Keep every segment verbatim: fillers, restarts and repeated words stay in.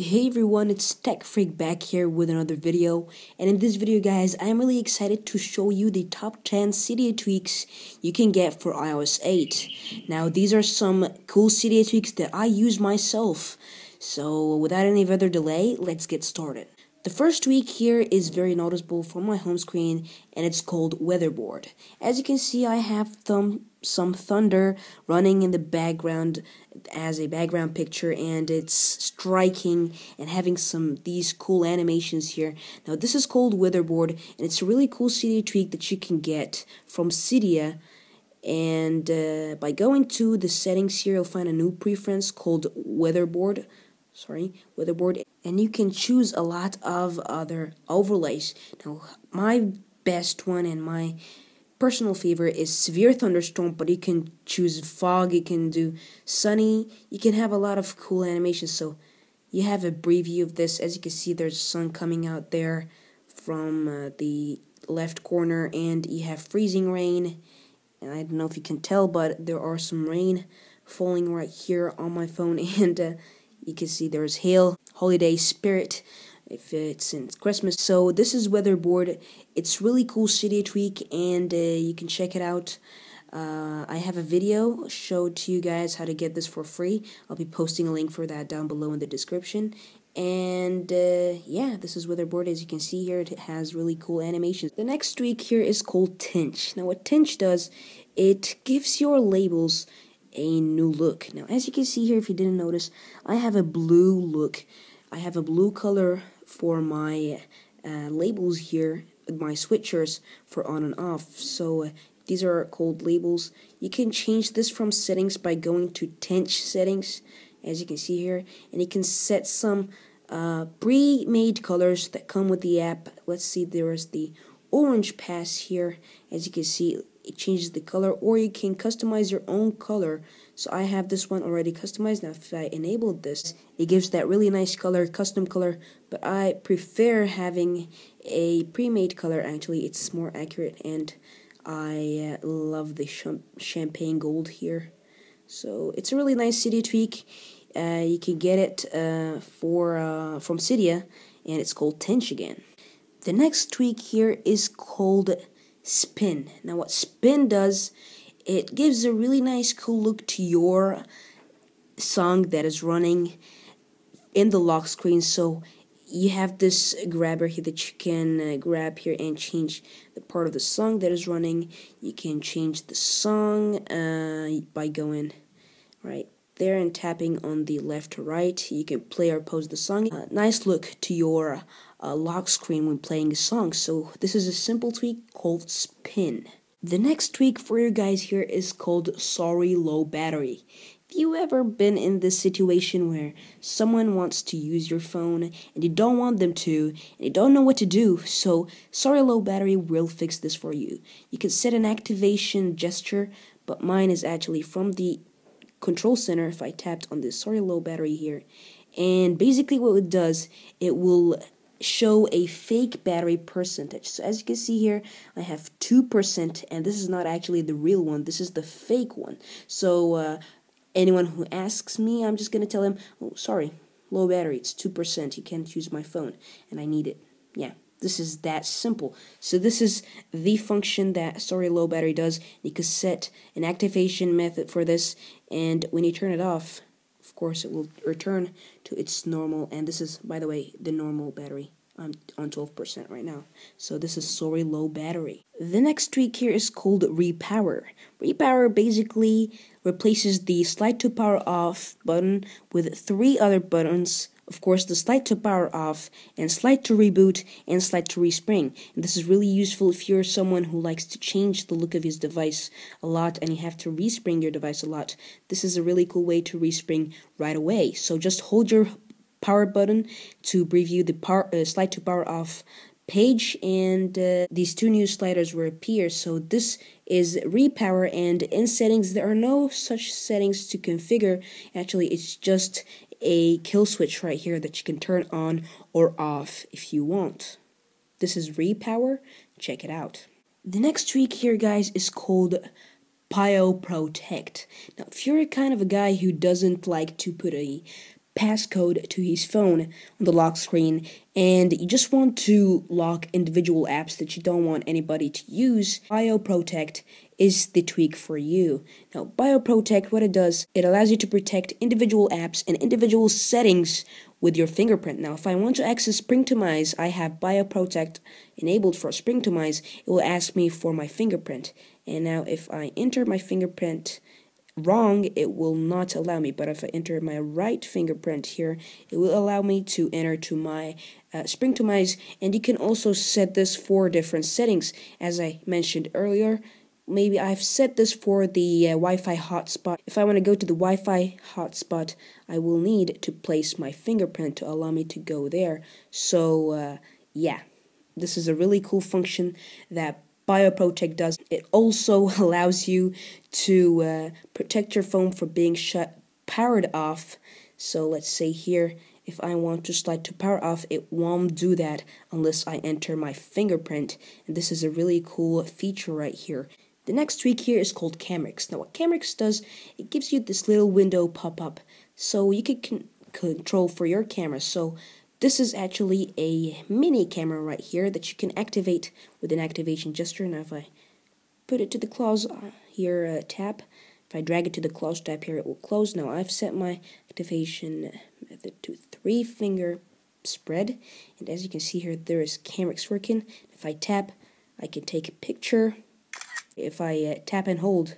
Hey everyone, it's Tech Freak back here with another video, and in this video guys, I'm really excited to show you the top ten Cydia tweaks you can get for i O S eight. Now these are some cool Cydia tweaks that I use myself, so without any further delay, let's get started. The first tweak here is very noticeable from my home screen, and it's called Weatherboard. As you can see, I have thumb some thunder running in the background as a background picture, and it's striking and having some these cool animations here. Now this is called Weatherboard, and it's a really cool Cydia tweak that you can get from Cydia, and uh, by going to the settings here, you'll find a new preference called Weatherboard sorry Weatherboard, and you can choose a lot of other overlays. Now my best one and my personal favorite is severe thunderstorm, but you can choose fog, you can do sunny, you can have a lot of cool animations. So you have a preview of this. As you can see, there's sun coming out there from uh, the left corner, and you have freezing rain, and I don't know if you can tell, but there are some rain falling right here on my phone, and uh, you can see there's hail, holiday spirit if it's in Christmas. So this is Weatherboard. It's really cool Cydia tweak, and uh, you can check it out. Uh, I have a video showed to you guys how to get this for free. I'll be posting a link for that down below in the description. And uh, yeah, this is Weatherboard. As you can see here, it has really cool animations. The next tweak here is called Tinch. Now what Tinch does, it gives your labels a new look. Now as you can see here, if you didn't notice, I have a blue look. I have a blue color for my uh, labels here, my switchers for on and off. So uh, these are called labels. You can change this from settings by going to Tinch settings, as you can see here, and you can set some uh, pre-made colors that come with the app. Let's see, there is the orange pass here. As you can see, it changes the color, or you can customize your own color. So I have this one already customized. Now if I enable this, it gives that really nice color, custom color, but I prefer having a pre-made color. Actually, it's more accurate, and I uh, love the champagne gold here. So it's a really nice Cydia tweak. Uh, you can get it uh, for uh, from Cydia, and it's called Tinch again. The next tweak here is called Spin. Now what Spin does, it gives a really nice cool look to your song that is running in the lock screen. So you have this grabber here that you can uh, grab here and change the part of the song that is running. You can change the song uh, by going right there and tapping on the left to right. You can play or pause the song. Uh, nice look to your uh, lock screen when playing a song. So this is a simple tweak called Spin. The next tweak for you guys here is called Sorry Low Battery. If you ever been in this situation where someone wants to use your phone and you don't want them to, and you don't know what to do, so Sorry Low Battery will fix this for you. You can set an activation gesture, but mine is actually from the control center. If I tapped on this Sorry Low Battery here, and basically what it does, it will show a fake battery percentage. So as you can see here, I have two percent, and this is not actually the real one, this is the fake one. So uh, anyone who asks me, I'm just gonna tell them, oh sorry, low battery, it's two percent, you can't use my phone and I need it. Yeah, this is that simple. So this is the function that Sorry Low Battery does. You can set an activation method for this, and when you turn it off, of course, it will return to its normal. And this is, by the way, the normal battery. I'm on twelve percent right now. So this is Sorry Low Battery. The next tweak here is called Repower. Repower basically replaces the slide to power off button with three other buttons. Of course, the slide to power off, and slide to reboot, and slide to respring. And this is really useful if you're someone who likes to change the look of his device a lot, and you have to respring your device a lot. This is a really cool way to respring right away. So just hold your power button to preview the power, uh, slide to power off page, and uh, these two new sliders will appear. So this is Repower, and in settings there are no such settings to configure. Actually, it's just a kill switch right here that you can turn on or off if you want. This is Repower, check it out. The next tweak here guys is called BioProtect. Now if you're a kind of a guy who doesn't like to put a passcode to his phone on the lock screen, and you just want to lock individual apps that you don't want anybody to use. BioProtect is the tweak for you. Now, BioProtect, what it does, it allows you to protect individual apps and individual settings with your fingerprint. Now, if I want to access Springtomize, I have BioProtect enabled for Springtomize. It will ask me for my fingerprint. And now, if I enter my fingerprint wrong, it will not allow me. But if I enter my right fingerprint here, it will allow me to enter to my uh, Springtomize. And you can also set this for different settings. As I mentioned earlier, maybe I've set this for the uh, Wi-Fi hotspot. If I want to go to the Wi-Fi hotspot, I will need to place my fingerprint to allow me to go there. So, uh, yeah, this is a really cool function that BioProtect does. It also allows you to uh, protect your phone from being shut powered off. So let's say here, if I want to slide to power off, it won't do that unless I enter my fingerprint. And this is a really cool feature right here. The next tweak here is called Camrix. Now what Camrix does, it gives you this little window pop-up, so you can con control for your camera. So this is actually a mini camera right here that you can activate with an activation gesture. Now if I put it to the close here uh, tab, if I drag it to the close tab here, it will close. Now I've set my activation method to three finger spread, and as you can see here, there is Camrix working. If I tap, I can take a picture. If I uh, tap and hold,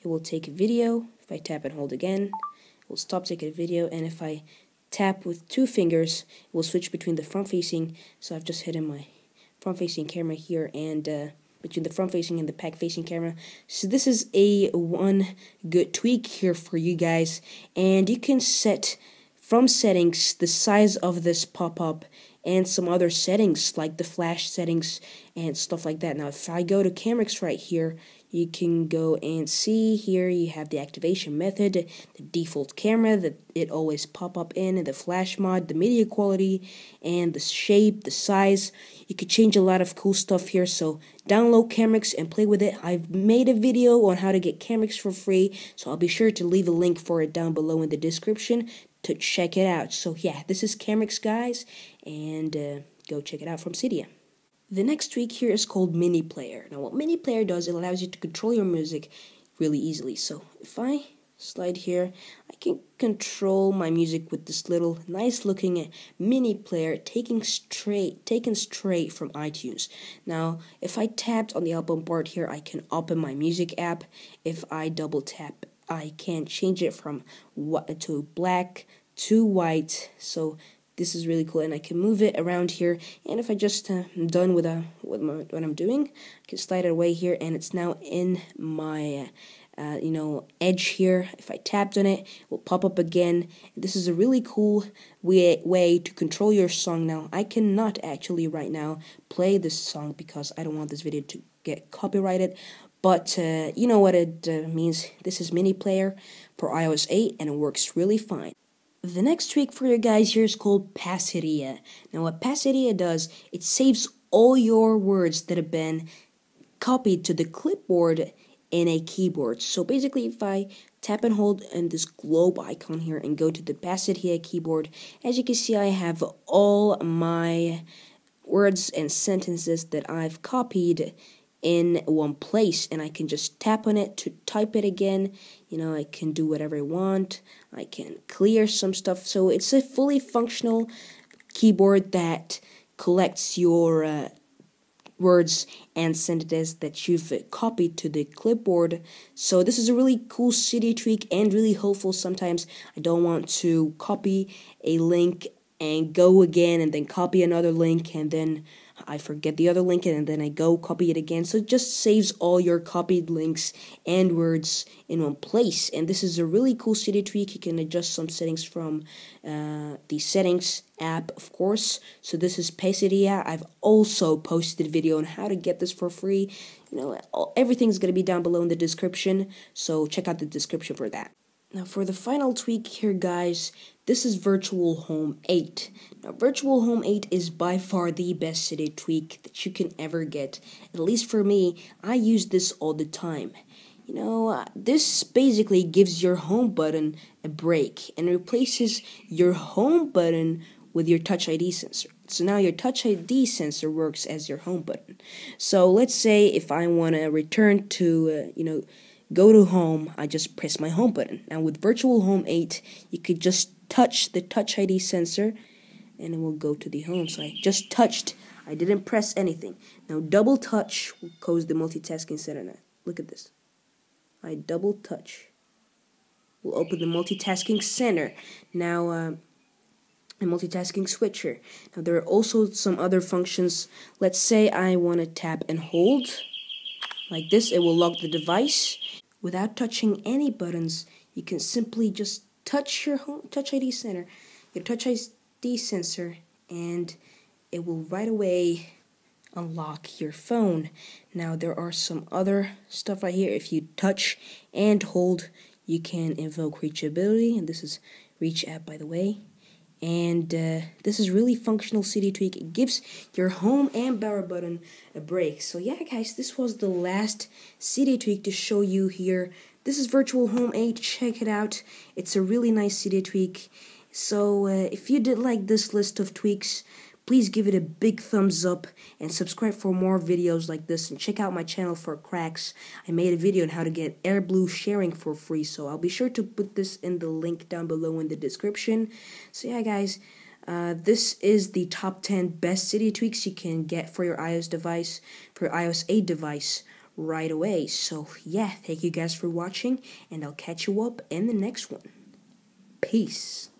it will take a video. If I tap and hold again, it will stop taking a video. And if I tap with two fingers, it will switch between the front-facing. So I've just hidden my front-facing camera here and uh, between the front-facing and the back-facing camera. So this is a one good tweak here for you guys. And you can set from settings the size of this pop-up and some other settings like the flash settings and stuff like that. Now if I go to Camrix right here, you can go and see here you have the activation method, the default camera that it always pop up in, and the flash mod, the media quality, and the shape, the size. You could change a lot of cool stuff here, so download Camrix and play with it. I've made a video on how to get Camrix for free, so I'll be sure to leave a link for it down below in the description to check it out. So yeah, this is Camrix, guys, and uh, go check it out from Cydia. The next tweak here is called Mini Player. Now what Mini Player does, it allows you to control your music really easily. So if I slide here, I can control my music with this little nice looking mini player taken straight taken straight from iTunes. Now if I tapped on the album part here, I can open my music app. If I double tap, I can change it from what to black to white. So this is really cool, and I can move it around here. And if I just uh, am done with, uh, with my, what I'm doing, I can slide it away here, and it's now in my uh, uh, you know edge here. If I tapped on it, it will pop up again. This is a really cool way way to control your song. Now I cannot actually right now play this song because I don't want this video to get copyrighted. But uh, you know what it uh, means. This is Mini Player for i O S eight, and it works really fine. The next tweak for you guys here is called Pasithea. Now what Pasithea does, it saves all your words that have been copied to the clipboard in a keyboard. So basically, if I tap and hold on this globe icon here and go to the Pasithea keyboard, as you can see, I have all my words and sentences that I've copied in one place, and I can just tap on it to type it again. You know, I can do whatever I want. I can clear some stuff. So it's a fully functional keyboard that collects your uh, words and sentences that you've copied to the clipboard. So this is a really cool Cydia tweak and really helpful. Sometimes I don't want to copy a link and go again and then copy another link, and then I forget the other link, and then I go copy it again. So it just saves all your copied links and words in one place. And this is a really cool Cydia tweak. You can adjust some settings from uh, the settings app, of course. So this is Pasithea. I've also posted a video on how to get this for free. You know, all, everything's going to be down below in the description, so check out the description for that. Now for the final tweak here, guys, this is Virtual Home eight. Now Virtual Home eight is by far the best Cydia tweak that you can ever get. At least for me, I use this all the time. You know, uh, this basically gives your home button a break and replaces your home button with your Touch I D sensor. So now your Touch I D sensor works as your home button. So let's say if I want to return to, uh, you know, go to home, I just press my home button. Now with Virtual Home eight, you could just touch the Touch I D sensor and it will go to the home. So I just touched, I didn't press anything. Now double touch will cause the multitasking center. Look at this. I double touch will open the multitasking center. Now, um, a multitasking switcher. Now there are also some other functions. Let's say I want to tap and hold like this. It will lock the device without touching any buttons. You can simply just touch your home, Touch I D center, your Touch I D sensor, and it will right away unlock your phone. Now there are some other stuff right here. If you touch and hold, you can invoke reachability, and this is Reach app, by the way. And uh, this is really functional Cydia tweak. It gives your home and power button a break. So yeah, guys, this was the last Cydia tweak to show you here. This is Virtual Home eight. Check it out. It's a really nice Cydia tweak. So uh, if you did like this list of tweaks, please give it a big thumbs up and subscribe for more videos like this, and check out my channel for cracks. I made a video on how to get AirBlue sharing for free, so I'll be sure to put this in the link down below in the description. So yeah, guys, uh, this is the top ten best Cydia tweaks you can get for your iOS device, for your iOS eight device right away. So yeah, thank you guys for watching, and I'll catch you up in the next one. Peace.